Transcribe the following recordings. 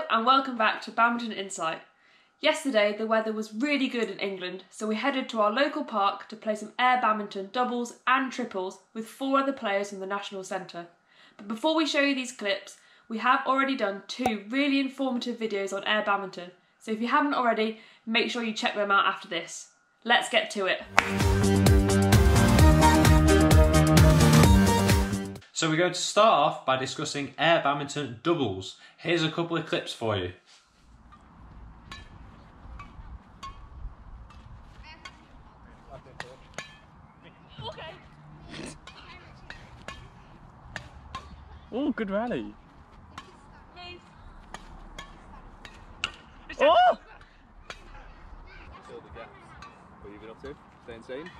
Hello and welcome back to Badminton Insight. Yesterday the weather was really good in England, so we headed to our local park to play some air badminton doubles and triples with four other players from the National Centre. But before we show you these clips, we have already done two really informative videos on air badminton, so if you haven't already, make sure you check them out after this. Let's get to it. So we're going to start off by discussing air badminton doubles. Here's a couple of clips for you. Okay. Oh, good rally. Oh! What have you been up to? Stay insane?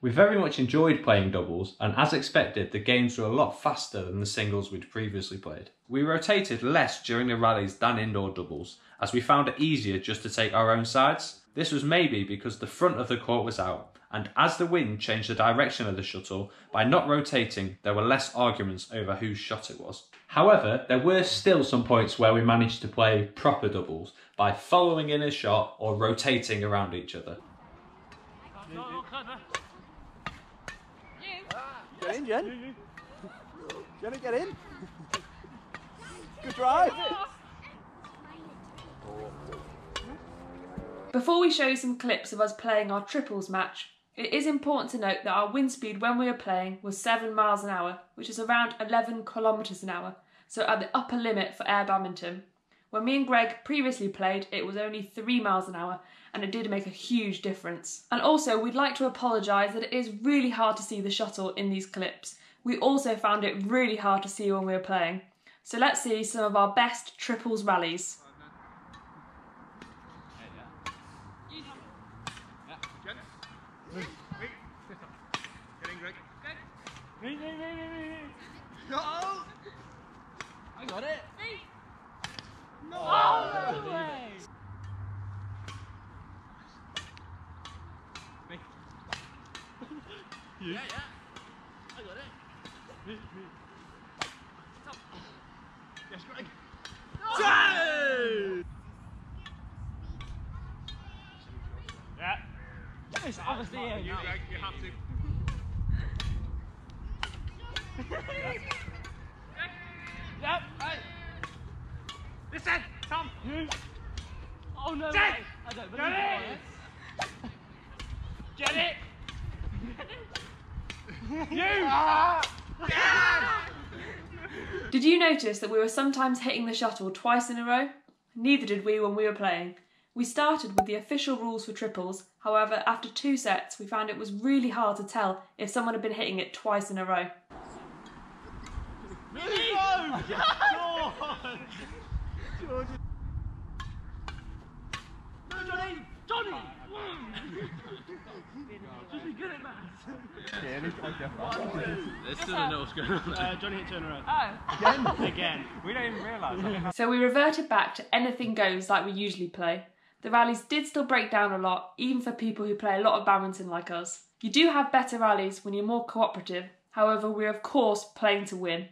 We very much enjoyed playing doubles, and as expected the games were a lot faster than the singles we'd previously played. We rotated less during the rallies than indoor doubles, as we found it easier just to take our own sides. This was maybe because the front of the court was out, and as the wind changed the direction of the shuttle, by not rotating there were less arguments over whose shot it was. However, there were still some points where we managed to play proper doubles by following in a shot or rotating around each other. Get in, Jen. Jenna, get in. Good drive. Before we show you some clips of us playing our triples match, it is important to note that our wind speed when we were playing was 7 miles an hour, which is around 11 kilometres an hour, so at the upper limit for air badminton. When me and Greg previously played, it was only 3 miles an hour, and it did make a huge difference. And also, we'd like to apologise that it is really hard to see the shuttle in these clips. We also found it really hard to see when we were playing. So let's see some of our best triples rallies. No! I got it! No! Oh, no way! Yeah, yeah! I got it! Stop! Yes, Greg! No! Yeah! It's obviously in! You, Greg, you have to. Yep. Right. Listen, Tom. Oh no! Get it! I don't believe it. Get it! You! Ah. Yeah. Did you notice that we were sometimes hitting the shuttle twice in a row? Neither did we when we were playing. We started with the official rules for triples, however, after 2 sets, we found it was really hard to tell if someone had been hitting it twice in a row. No! Oh, George! No, Johnny! Johnny! Just be good at maths! Yeah, still don't know what's going on. Johnny hit turn around. Oh! Again! We don't even realise that. So we reverted back to anything goes like we usually play. The rallies did still break down a lot, even for people who play a lot of badminton like us. You do have better rallies when you're more cooperative, however we're of course playing to win.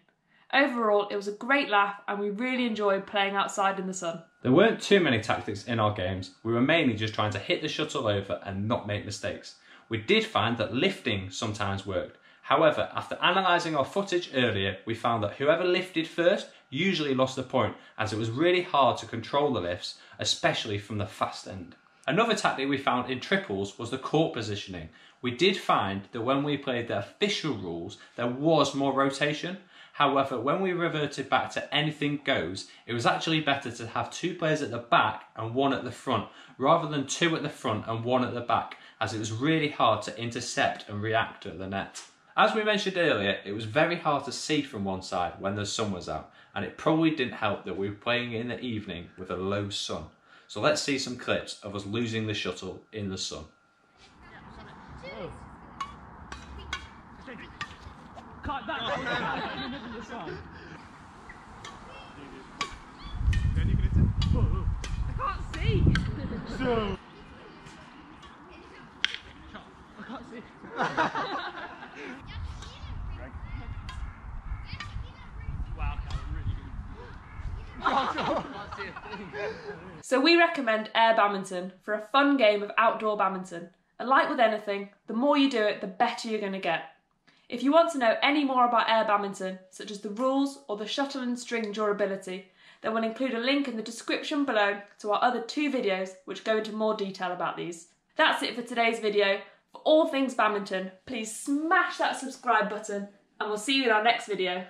Overall, it was a great laugh and we really enjoyed playing outside in the sun. There weren't too many tactics in our games, we were mainly just trying to hit the shuttle over and not make mistakes. We did find that lifting sometimes worked, however after analysing our footage earlier we found that whoever lifted first usually lost the point, as it was really hard to control the lifts, especially from the fast end. Another tactic we found in triples was the court positioning. We did find that when we played the official rules there was more rotation. However, when we reverted back to anything goes, it was actually better to have 2 players at the back and 1 at the front, rather than 2 at the front and 1 at the back, as it was really hard to intercept and react at the net. As we mentioned earlier, it was very hard to see from one side when the sun was out, and it probably didn't help that we were playing in the evening with a low sun. So let's see some clips of us losing the shuttle in the sun. I can't see. So we recommend Air Badminton for a fun game of outdoor badminton. And like with anything, the more you do it, the better you're going to get. If you want to know any more about Air Badminton, such as the rules or the shuttle and string durability, then we'll include a link in the description below to our other two videos which go into more detail about these. That's it for today's video. For all things badminton, please smash that subscribe button and we'll see you in our next video.